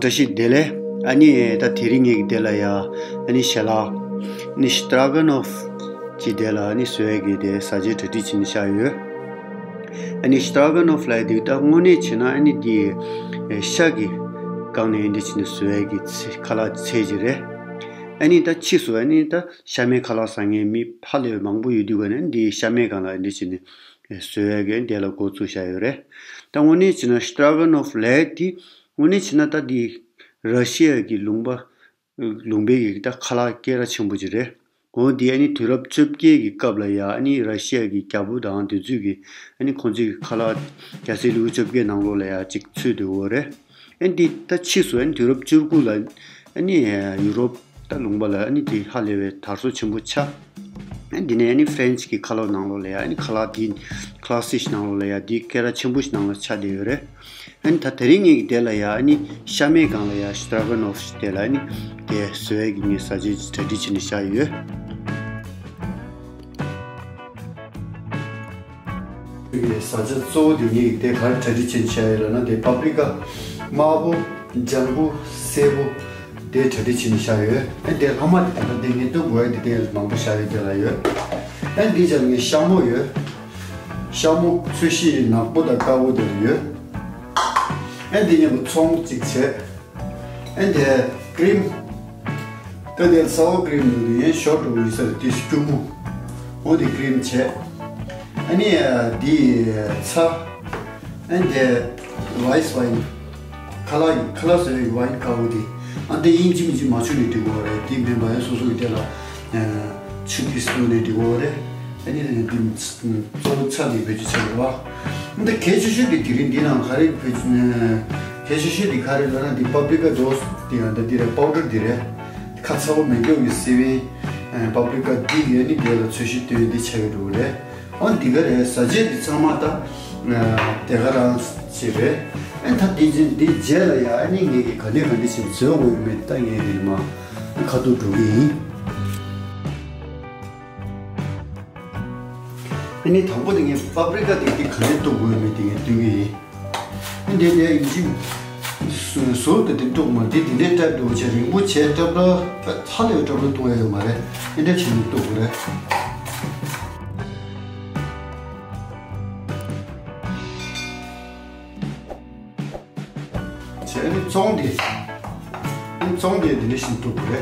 tashi dele ani ta thiringi dela ya ani shala ni Straganov chi dela ani swege de sajit ti chin shayu ani Straganov la de ta ngone china ani di shagi kaune indi chin swege khala chejire ani ta chisu ani ta shame khala sange mi phale mangbu yudu ganen di shame khala indi chin swege dela ko chu shayure ta ngone china Straganov la di ngone china ta di Russia ki lumbe ta khala kera chimbujire go di ani Europe chupke ki kabla ya ani Russia ki kabu da antu jugi ani khonji khala kase lu chupke nanglo la ya chik chudu ore endi ta chisu ani Europe chupku la ani Europe ta lumba la ani ti halewe tharso chimbucha endi ne ani French ki khala nanglo la ya ani khala din classic nanglo la ya di kera chimbuch nanglo chade ore and Tatering Delayani, Shame Ganglaya, Straganov Delani, the Swagin Sajid tradition Shayu. Sajid so unique, they had tradition Shayana, the paprika, Mabu, Jambu, Sebu, their tradition Shayu, and their Hamad and the Nito were the days Mambu Shari Delayu. And these are Shamu, Shamu Sushi in Napoda Kawu the and then you chong chikse and the cream that is sour cream is short with a tissue or the cream che and the sa and the rice wine color class wine kaudi and the injim is machuli to go right team member so so it should be slowly to go and then so chali vegetable 근데 개주식이 드린디나 가리 베지네 개주식이 가리라는 디파브리카 도스 디한테 디레 파우더 디레 카츠오 메교이 시비 파브리카 디에니 디로 주식 되디 차이로래 온 디거에 사제 디스마타 대가라 집에 엔타 디진 디젤야 아니 이게 걸리는데 지금 저거 몇 땅에 일마 가도 두기 아니 덤보등에 파브리카 되게 그래도 보이면 되게 근데 내가 이제 소도 된동만 되는데 또 저기 뭐 제대로 살려 좀 도와요 말에 근데 지금 또 그래 제일 정리 이 정리에 들리신 또 그래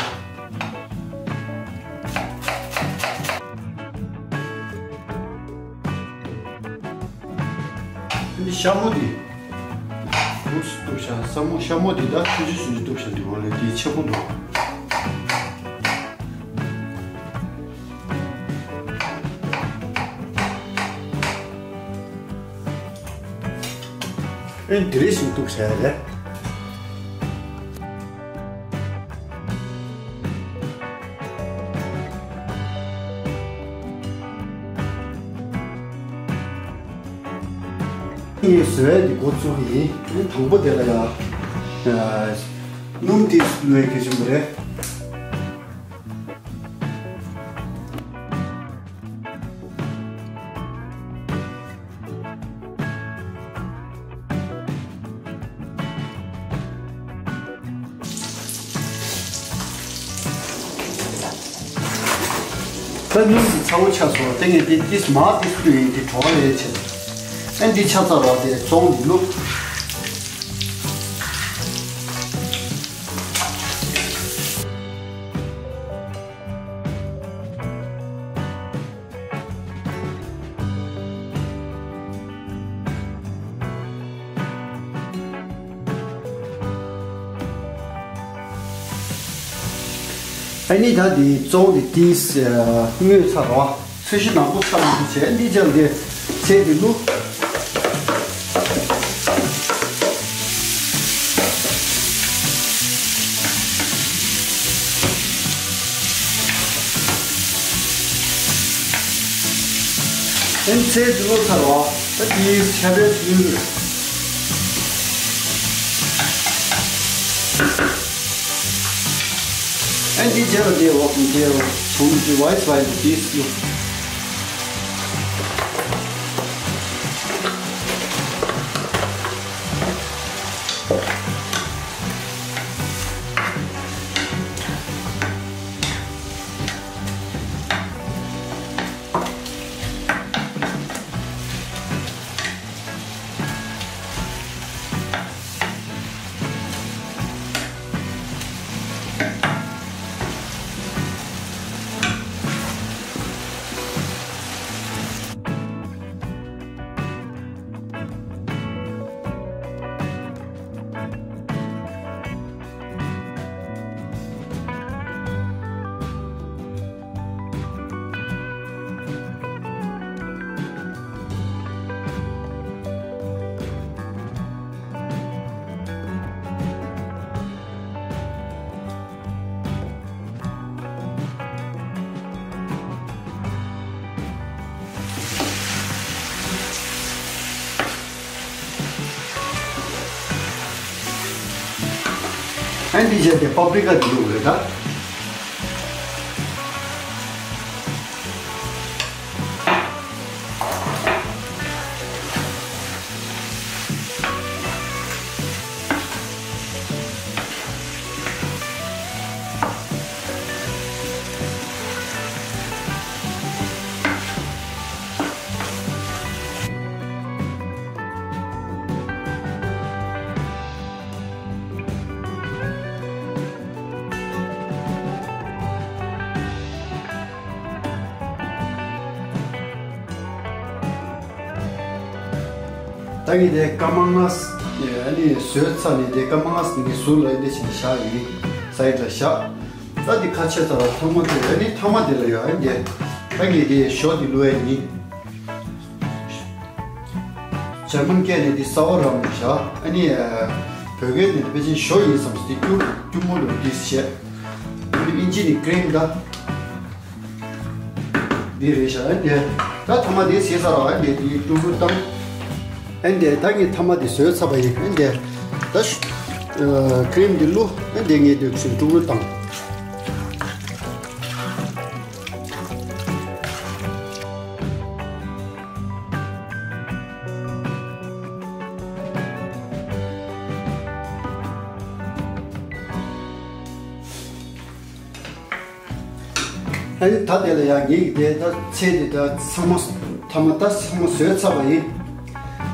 샤모디 무스도샤 사모 샤모디다 주주주 독샤디 원래 뒤 쳐본다 엔 드레싱 독샤야 이 스웨디 고추이 당보대라야 눈디 스웨이 계신분에 그 눈이 차오차서 땡에 디스 마디 스웨이 좋아해 쳐 and the chatter of the song look I need that the song this new chatter sushi number and the same look and say to look at all, but these shadows use it. And the jello day walking here, whom the white by the beast look. and these are the paprika blue color. Tadi dekat mangas, ni surat ni dekat mangas ni surat ini sisa ini side sisa. Tadi kaca tarat tamat dilayu aje. Tadi dia short diluar ni. Jerman kaya ni saur ramu sisa. Ani pergi ni pergi short ini sampai cuma dua sisa. Ini inci ni cream dah. Di sisa aje. Tadi tamat dia sisa ramu aje di cuma tam. Ende tangi tamadi söz sabayı ende daş krem dillu ende ne döksün tuğul tam. Ende tadela yani de da çedi da samos tamada samos söz sabayı.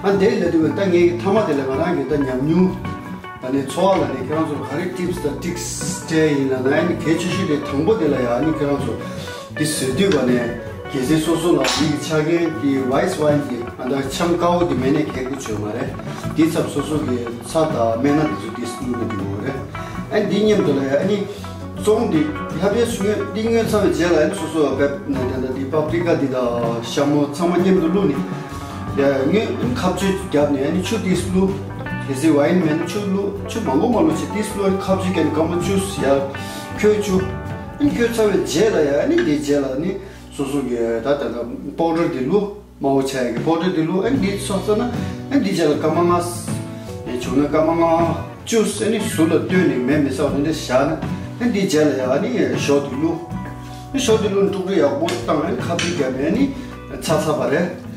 안 데일레도 땅에 타마데레 말하는 게 냠뉴 아니 초알아니 그런 좀 가리 팁스 틱스 데이나 나인 개치시게 담보데라야 아니 그런 좀 디스 디바네 계제소소나 이 차게 이 와이스 와인이 안다 참가오디 메네 개구죠 말에 디섭소소게 사다 메나 디스누데 디모레 안 디님도라 아니 좀디 야베 수에 딩연서 제라인 소소 베나다 디파프리카 디다 샤모 참마님들로니 यानी खापचे क्या नहीं यानी चुट इसलो जैसे वाइन में चुट मालूम मालूम चुट इसलो खापचे क्या कम चुस या क्यों इन क्यों चाहे जेला यानी दे जेला नहीं सोचोगे ताता पाउडर दिलो माउच है के पाउडर दिलो इन दे सोचता ना इन दे जेला कमांगस ये चुना कमांगा चुस यानी सुला दूनी में मिसाल इन दे शान इन दे जेला यानी शॉट दिलो इन शॉट दिलो